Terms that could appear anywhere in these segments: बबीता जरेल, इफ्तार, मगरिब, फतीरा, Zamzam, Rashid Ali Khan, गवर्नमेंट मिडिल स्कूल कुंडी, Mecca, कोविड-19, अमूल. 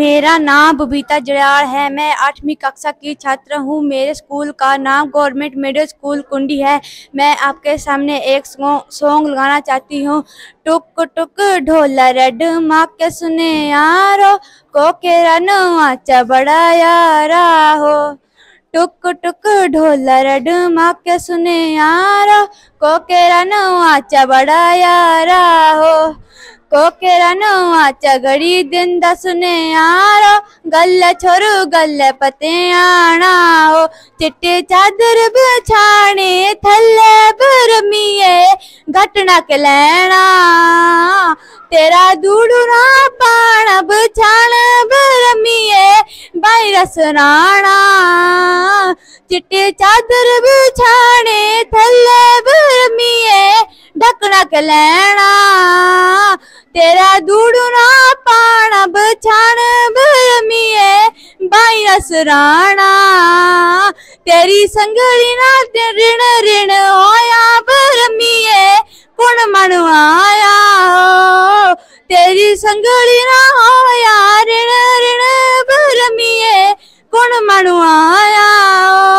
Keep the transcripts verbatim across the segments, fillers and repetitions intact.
मेरा नाम बबीता जरेल है। मैं आठवीं कक्षा की छात्र हूँ। मेरे स्कूल का नाम गवर्नमेंट मिडिल स्कूल कुंडी है। मैं आपके सामने एक सॉन्ग लगाना चाहती हूँ। टुक टुक ढोला रेड माँ के सुने यारो, कोकेरा नवा चबड़ा यारा हो। टुक टुक ढोला रेड माँ के सुने यारो, कोकेरा नवा चबड़ा यारा हो। कोकेरा नवा चगड़ी दिन सुने यारो, गल्ले छोरू गल्ले पते आना हो। चिट्टे चादर बिछाने थल्ले बरमिए घटना के लेना, तेरा दूड़ू ना पाना बिछाने बरमिए बाहर सुनाना। चिट्टे चादर बिछाने थल्ले बरमिए ढकना के लेना, तेरा दूड़ू ना पाना बछान बरमिए बाईरा सुराना। तेरी संगड़ी ना ऋण ऋण होया बरमिए कुण मनवाया हो। तेरी संगड़ी ना होया ऋण ऋण बरमिए कुण मनवाया हो।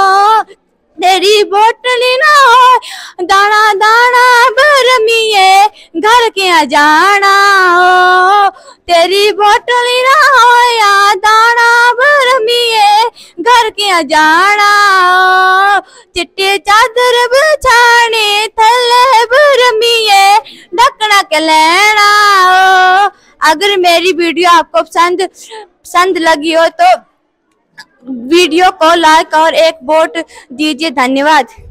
तेरी बोटली ना हो दाना दाना बरमिए घर के आ जाना हो। तेरी बोटली ना हो या दाना बरमिए घर के आ जाना हो। चिट्टे चादर बिछाने थल्ले बरमिए ढकना के लेना हो। अगर मेरी वीडियो आपको पसंद पसंद लगी हो तो वीडियो को लाइक और एक वोट दीजिए। धन्यवाद।